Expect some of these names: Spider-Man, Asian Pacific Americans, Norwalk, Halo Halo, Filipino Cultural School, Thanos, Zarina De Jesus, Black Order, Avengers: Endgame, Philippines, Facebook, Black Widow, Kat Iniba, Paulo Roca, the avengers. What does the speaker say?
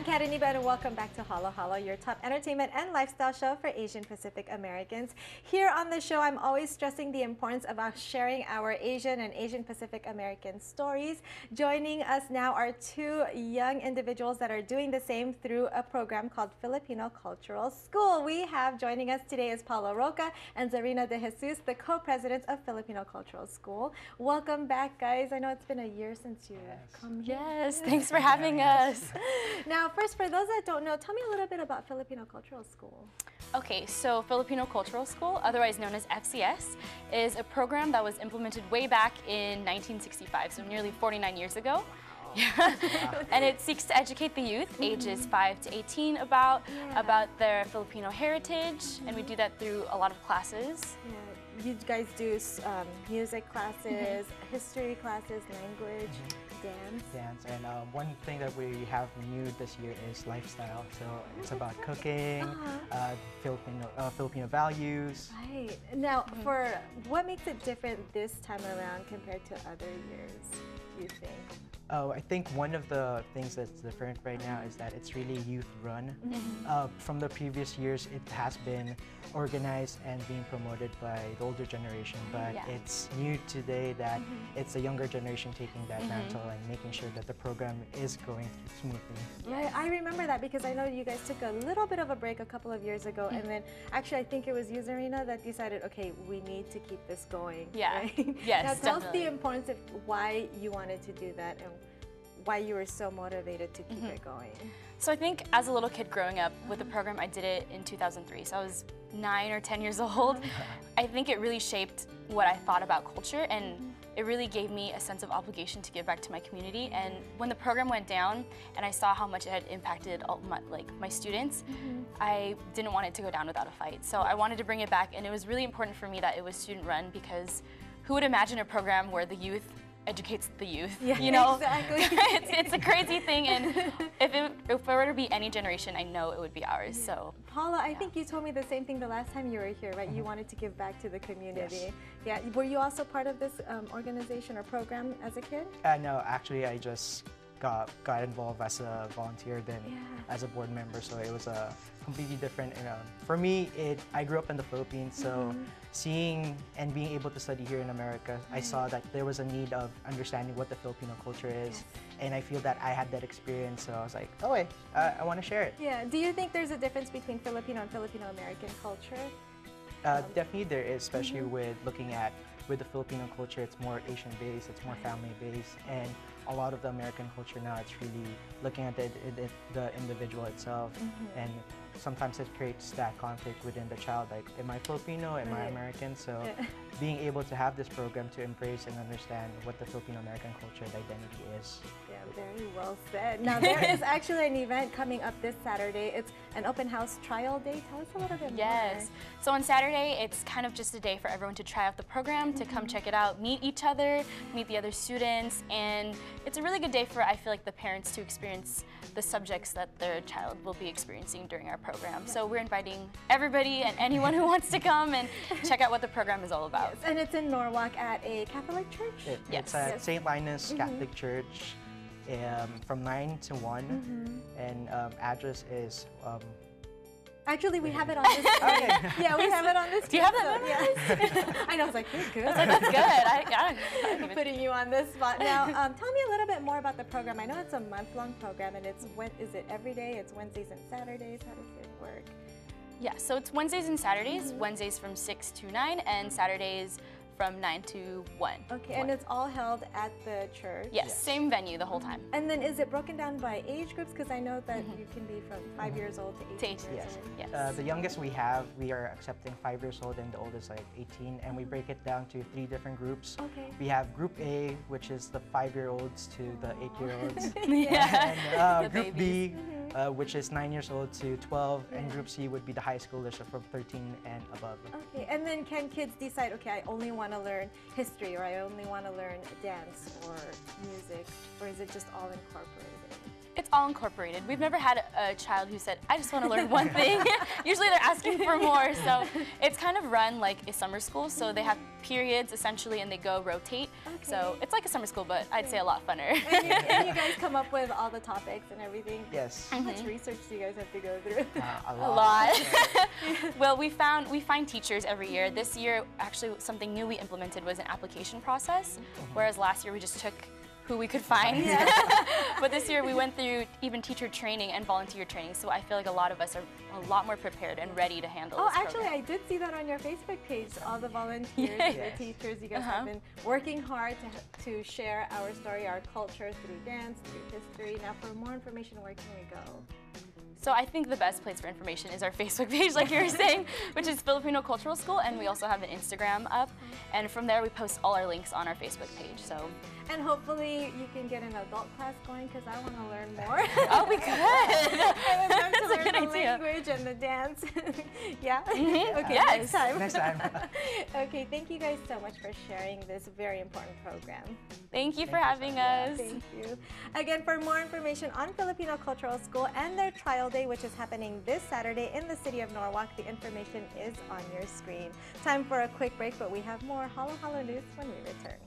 I'm Kat Iniba, and welcome back to Halo Halo, your top entertainment and lifestyle show for Asian Pacific Americans. Here on the show, I'm always stressing the importance of us sharing our Asian and Asian Pacific American stories. Joining us now are two young individuals that are doing the same through a program called Filipino Cultural School. We have joining us today is Paulo Roca and Zarina De Jesus, the co-presidents of Filipino Cultural School. Welcome back, guys. I know it's been a year since you come here. Yes, thanks for having us. Now, first, for those that don't know, tell me a little bit about Filipino Cultural School. Okay, so Filipino Cultural School, otherwise known as FCS, is a program that was implemented way back in 1965, so nearly 49 years ago. Yeah. And it seeks to educate the youth, ages 5 to 18, about their Filipino heritage, and we do that through a lot of classes. Yeah. You guys do music classes, history classes, language, dance. And one thing that we have new this year is lifestyle. So it's about cooking, Filipino values. Right. Now, for what makes it different this time around compared to other years, do you think? Oh, I think one of the things that's different right now is that it's really youth-run. From the previous years, it has been organized and being promoted by the older generation, but it's new today that it's the younger generation taking that mantle and making sure that the program is going smoothly. Right, I remember that because I know you guys took a little bit of a break a couple of years ago, and then actually I think it was you, Zarina, that decided, okay, we need to keep this going. Yeah, right? Yes, now tell us the importance of why you wanted to do that and why you were so motivated to keep it going. So I think as a little kid growing up with the program, I did it in 2003, so I was 9 or 10 years old. I think it really shaped what I thought about culture, and it really gave me a sense of obligation to give back to my community. And when the program went down and I saw how much it had impacted all my students, I didn't want it to go down without a fight. So I wanted to bring it back, and it was really important for me that it was student-run, because who would imagine a program where the youth educates the youth, you know? Exactly. It's a crazy thing, and if it were to be any generation, I know it would be ours, so. Paula, I think you told me the same thing the last time you were here, right? You wanted to give back to the community. Yes. Yeah, were you also part of this organization or program as a kid? No, actually I just got involved as a volunteer, then as a board member, so it was a completely different, you know. For me, I grew up in the Philippines, so seeing and being able to study here in America, I saw that there was a need of understanding what the Filipino culture is, and I feel that I had that experience, so I was like, oh wait, I want to share it. Yeah, do you think there's a difference between Filipino and Filipino-American culture? Definitely there is, especially with looking at with the Filipino culture, it's more Asian-based, it's more family-based, and a lot of the American culture now, it's really looking at the individual itself, and sometimes it creates that conflict within the child, like, am I Filipino, am I American? So being able to have this program to embrace and understand what the Filipino-American culture and identity is. Yeah, very well said. Now, there is actually an event coming up this Saturday. It's an open house trial day. Tell us a little bit more. Yes. So on Saturday, it's kind of just a day for everyone to try out the program, to come check it out, meet each other, meet the other students, and it's a really good day for, I feel like, the parents to experience the subjects that their child will be experiencing during our program. So we're inviting everybody and anyone who wants to come and check out what the program is all about. Yes. And it's in Norwalk at a Catholic church? It's at St. Linus Catholic Church from 9 to 1, and address is... actually, we have it on this screen. Yeah, we have it on this screen. Do you have that memorized? I know, I was like, you're good. I was like, that's good. I'm putting you on this spot. Now, tell me a little bit more about the program. I know it's a month-long program, and it's, what is it, every day? It's Wednesdays and Saturdays. How does it work? Yeah, so it's Wednesdays and Saturdays. Wednesdays from 6 to 9, and Saturdays from 9 to 1. Okay, and it's all held at the church? Yes, same venue the whole time. And then is it broken down by age groups? Because I know that you can be from 5 years old to 18 years old. Yes. The youngest we are accepting 5 years old, and the oldest like 18, and we break it down to 3 different groups. Okay. We have Group A, which is the 5-year-olds to the 8-year-olds. And Group B, which is 9 years old to 12, and Group C would be the high schoolers from 13 and above. Okay, and then can kids decide, okay, I only want to learn history, or I only want to learn dance or music, or is it just all incorporated? It's all incorporated. We've never had a child who said, I just want to learn one thing. Usually they're asking for more. So it's kind of run like a summer school. So they have periods essentially and they go rotate. Okay. So it's like a summer school, but I'd say a lot funner. And you guys come up with all the topics and everything? Yes. How much research do you guys have to go through? A lot. Well, we find teachers every year. This year, actually something new we implemented was an application process. Whereas last year we just took who we could find. Yeah. But this year we went through even teacher training and volunteer training, so I feel like a lot of us are a lot more prepared and ready to handle this program. Actually, I did see that on your Facebook page, all the volunteers, the teachers, you guys have been working hard to share our story, our culture through dance, through history. Now, for more information, where can we go? So I think the best place for information is our Facebook page, like you were saying, which is Filipino Cultural School, and we also have an Instagram up. And from there, we post all our links on our Facebook page. So, and hopefully you can get an adult class going, because I want to learn more. Oh, we could. I would love to learn the language and the dance. Yeah? Okay, next time. Okay, thank you guys so much for sharing this very important program. Thank you for having us. Thank you. Again, for more information on Filipino Cultural School and their trial day, which is happening this Saturday in the city of Norwalk, the information is on your screen. Time for a quick break, but we have more Halo Halo news when we return.